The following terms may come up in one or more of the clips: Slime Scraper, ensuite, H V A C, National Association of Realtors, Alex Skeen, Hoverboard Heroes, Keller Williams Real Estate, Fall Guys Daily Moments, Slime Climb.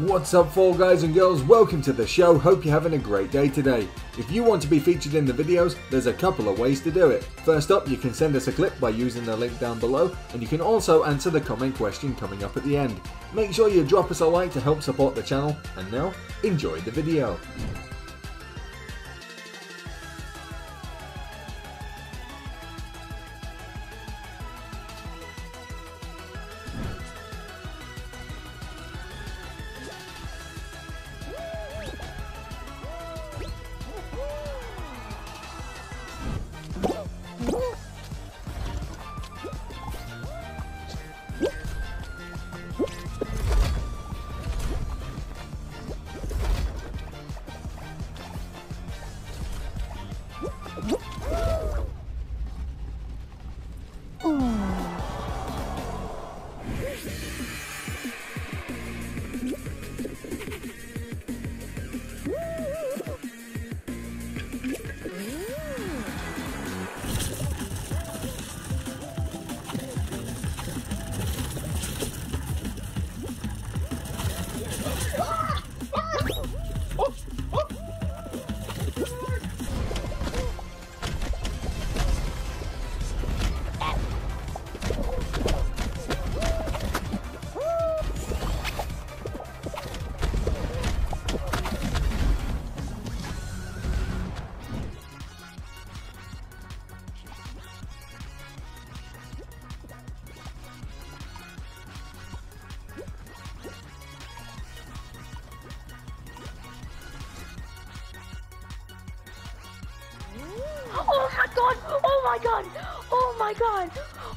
What's up, Fall Guys and girls? Welcome to the show. Hope you're having a great day today. If you want to be featured in the videos, there's a couple of ways to do it. First up, you can send us a clip by using the link down below, and you can also answer the comment question coming up at the end. Make sure you drop us a like to help support the channel, and now, enjoy the video.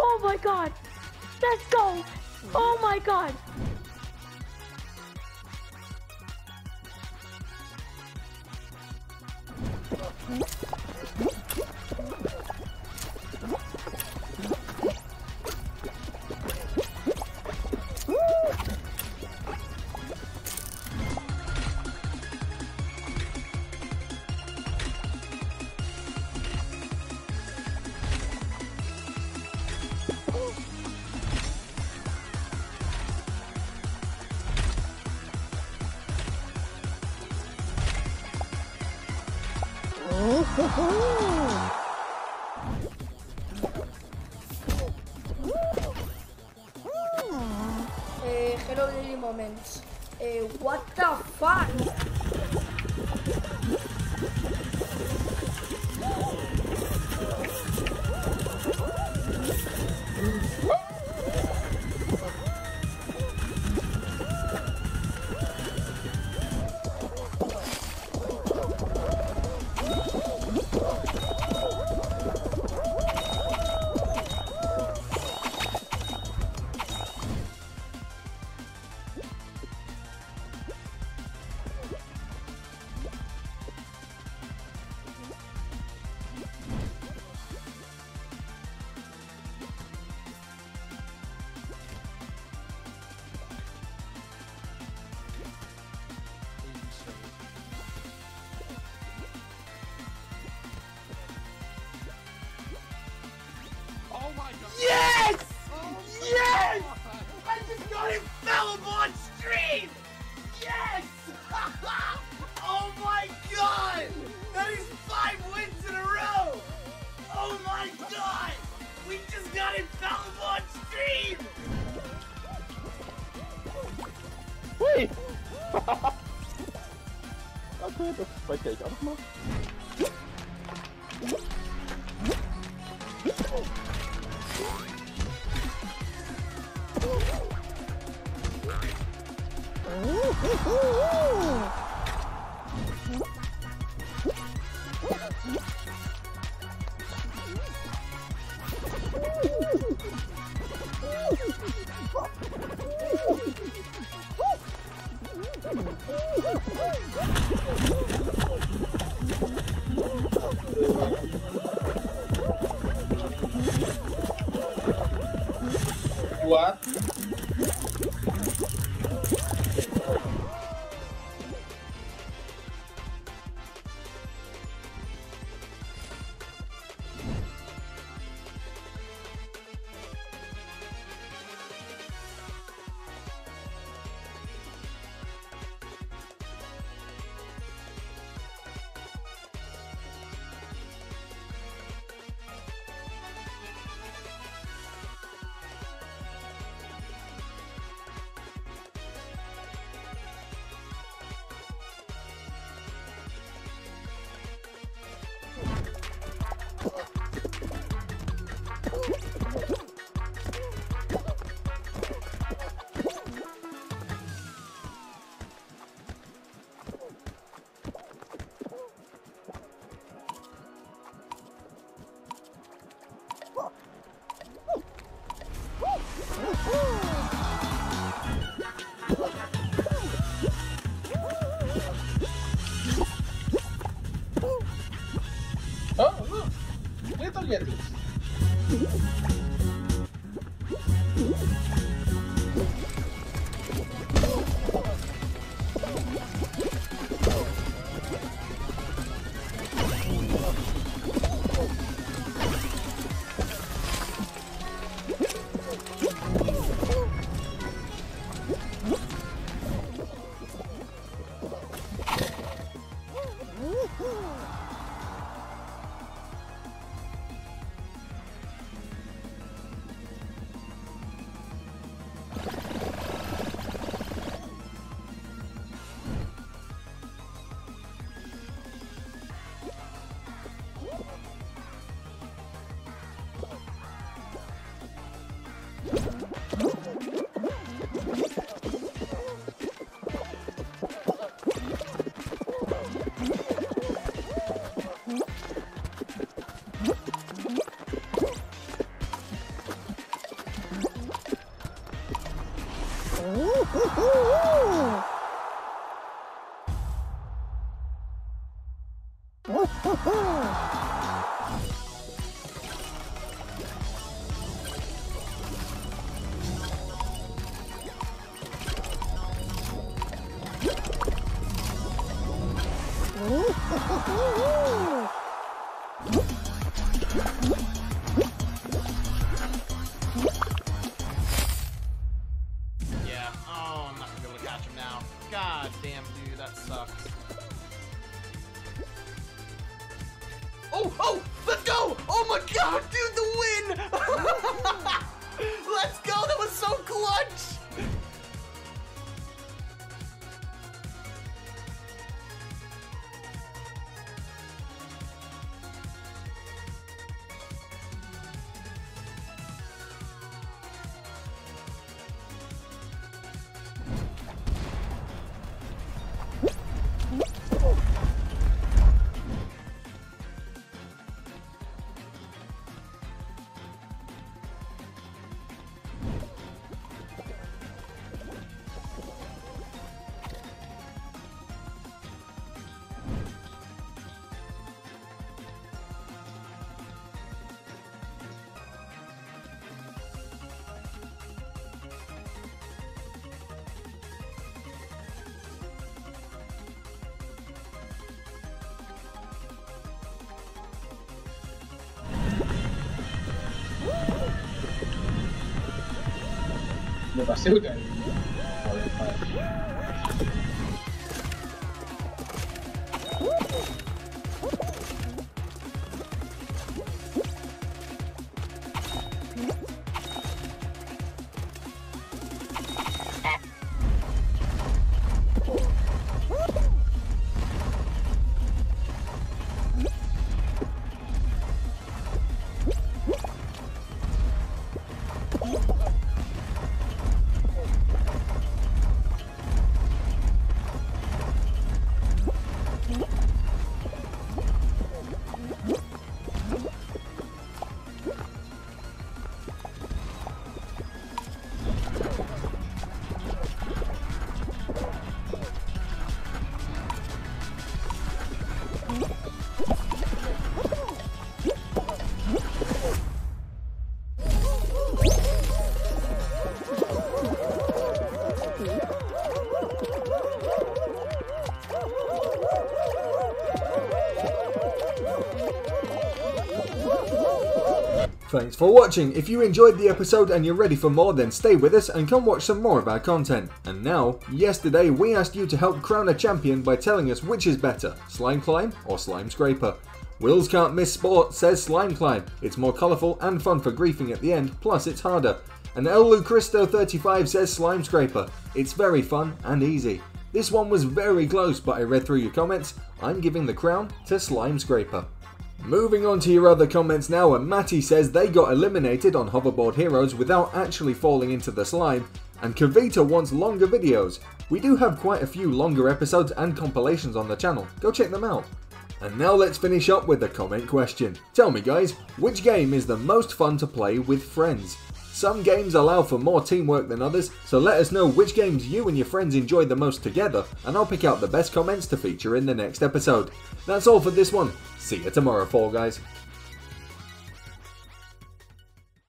Oh my god, let's go. Oh my god. Hello Daily Moments. What the fuck? Yes! Yes! I just got him Fellowboard stream! Yes! Oh my god! That is 5 wins in a row! Oh my god! We just got him Fellowboard stream! Wait! Okay, das weiß ich auch mal. What? I still got it. Thanks for watching. If you enjoyed the episode and you're ready for more, then stay with us and come watch some more of our content. And now, yesterday we asked you to help crown a champion by telling us which is better, Slime Climb or Slime Scraper. Wills Can't Miss Sport says Slime Climb. It's more colourful and fun for griefing at the end, plus it's harder. And LLuChristo35 says Slime Scraper. It's very fun and easy. This one was very close, but I read through your comments. I'm giving the crown to Slime Scraper. Moving on to your other comments now, and Matty says they got eliminated on Hoverboard Heroes without actually falling into the slime, and Kavita wants longer videos. We do have quite a few longer episodes and compilations on the channel, go check them out. And now let's finish up with the comment question. Tell me guys, which game is the most fun to play with friends? Some games allow for more teamwork than others, so let us know which games you and your friends enjoy the most together, and I'll pick out the best comments to feature in the next episode. That's all for this one. See you tomorrow, Fall Guys.